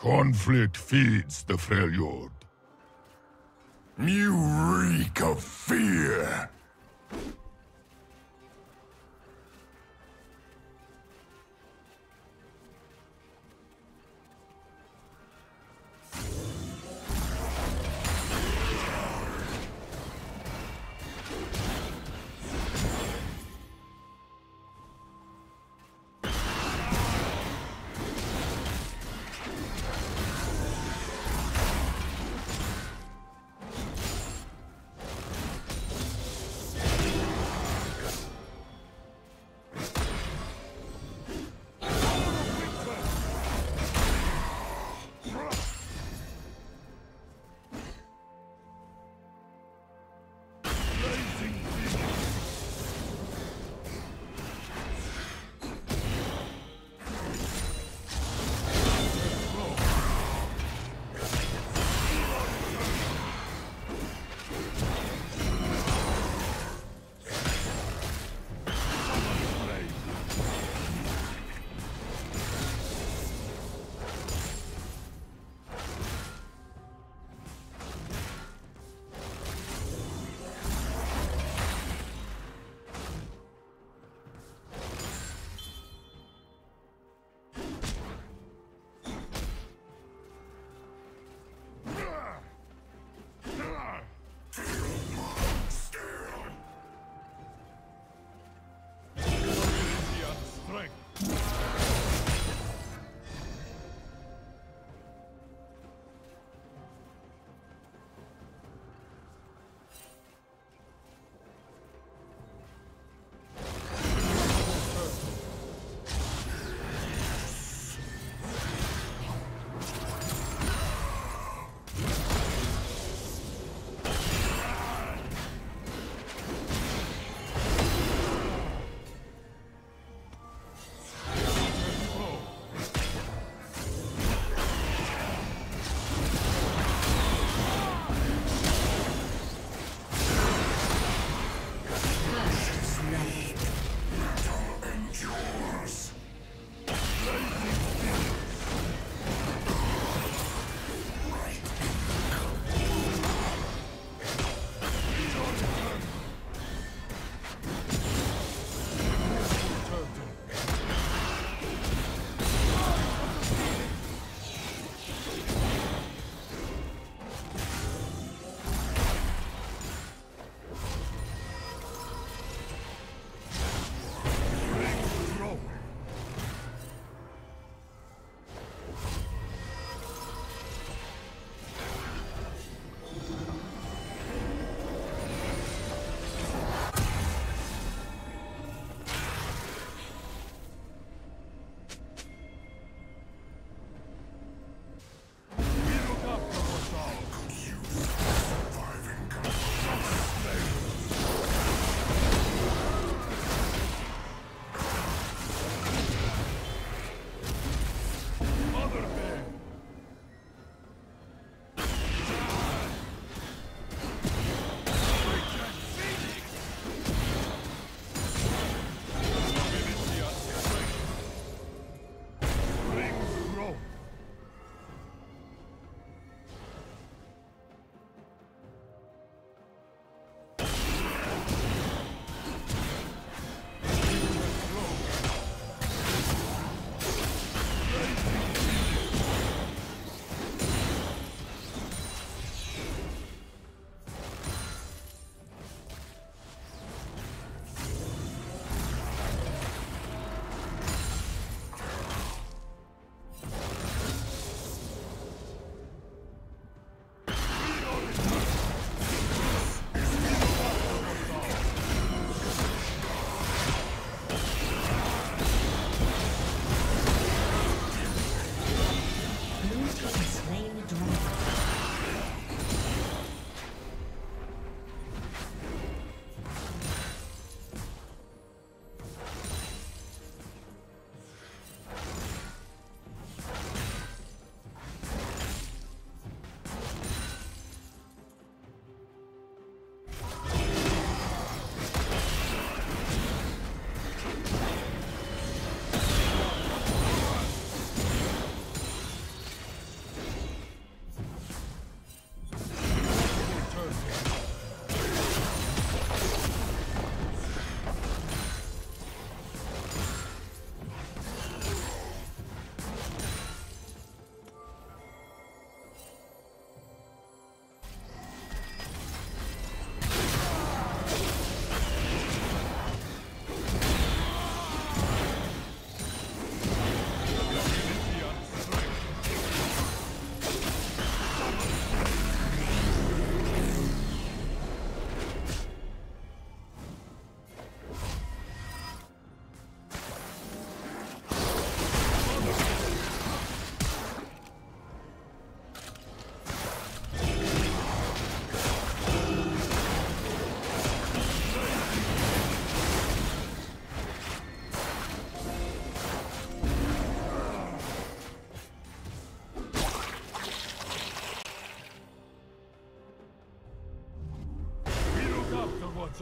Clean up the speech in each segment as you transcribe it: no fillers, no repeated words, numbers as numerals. Conflict feeds the Freljord. You reek of fear!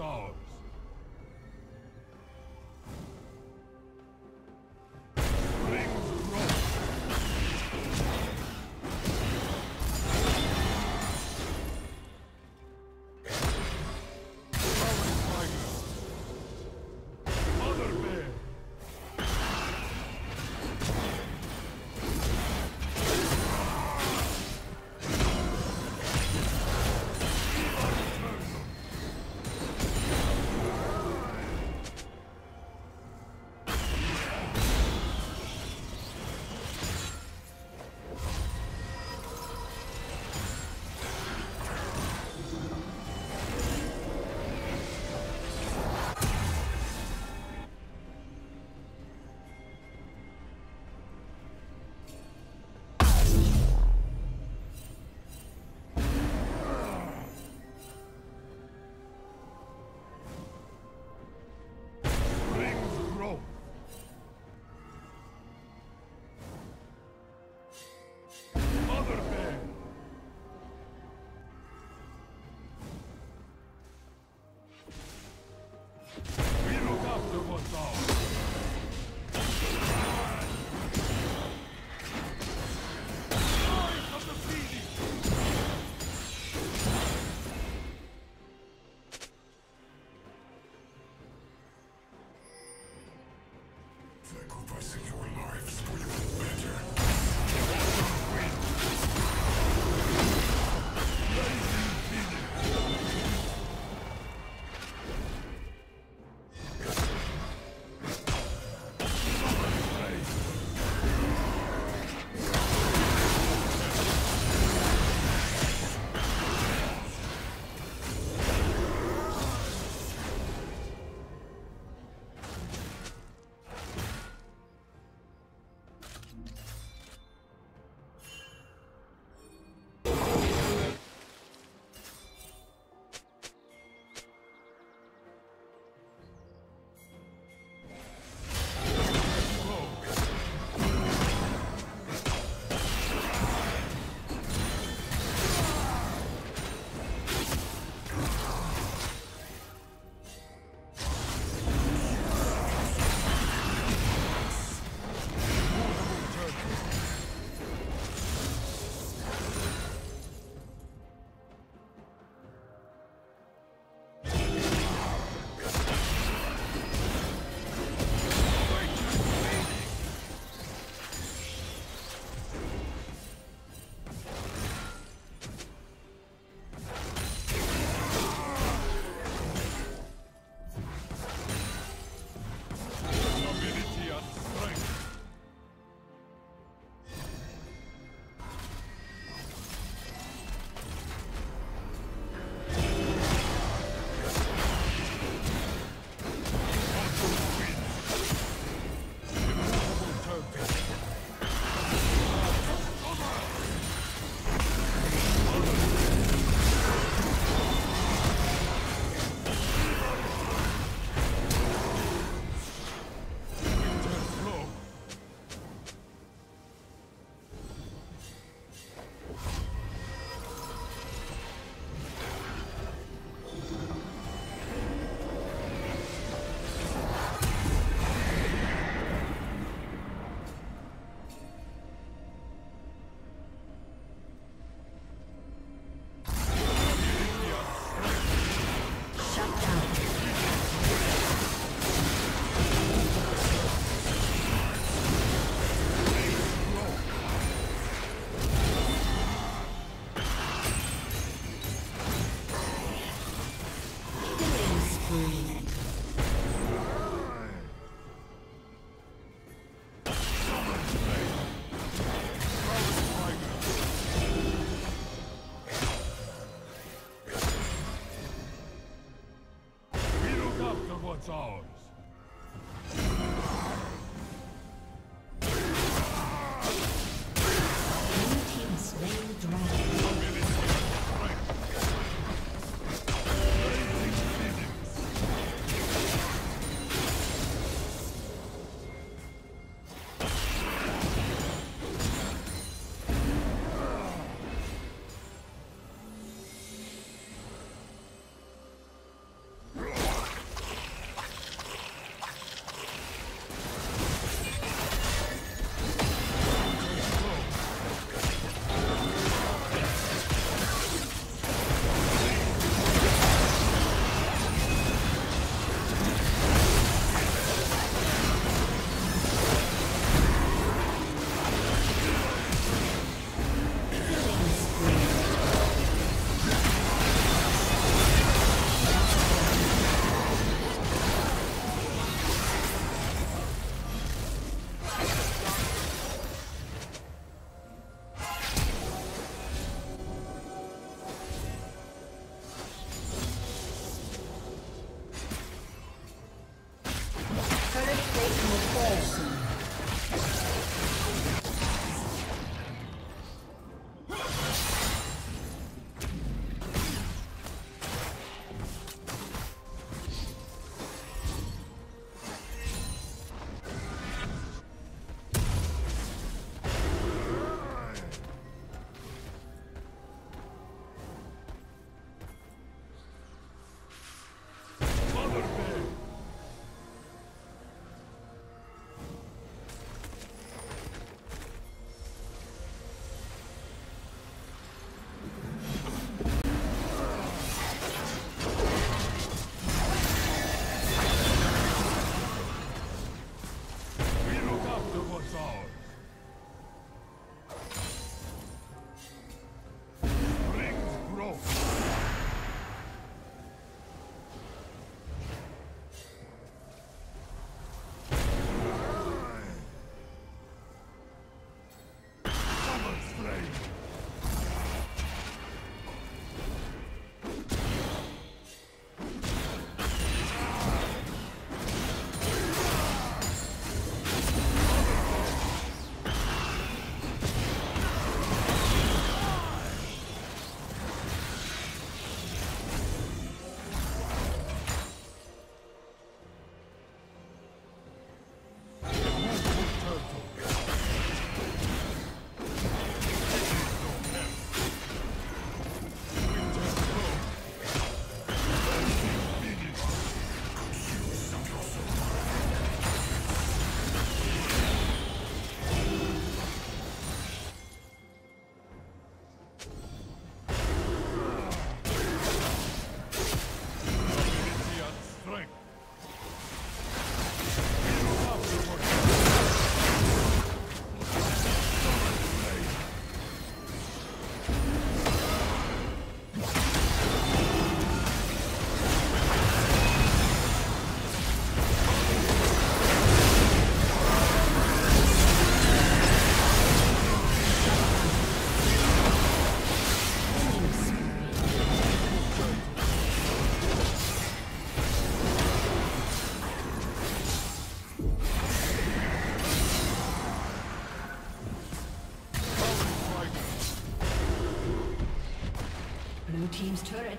It's ours. Team's turret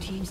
Team's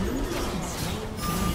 Blue team has slain Blue.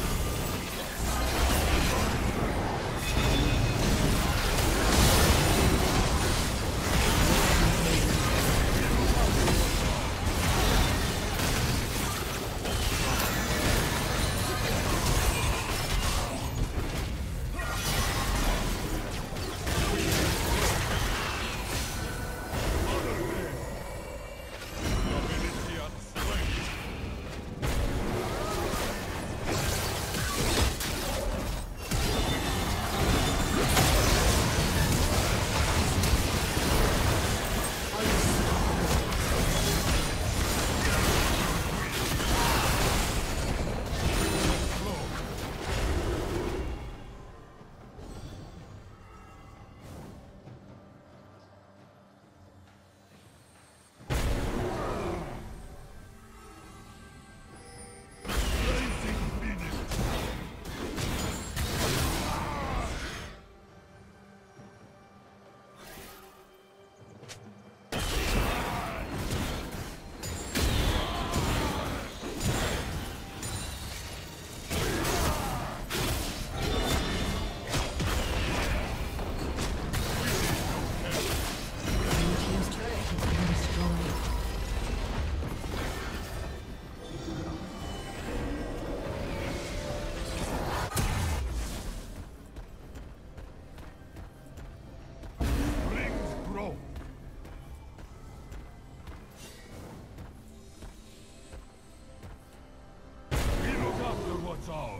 It's ours.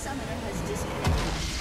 summoner has disconnected.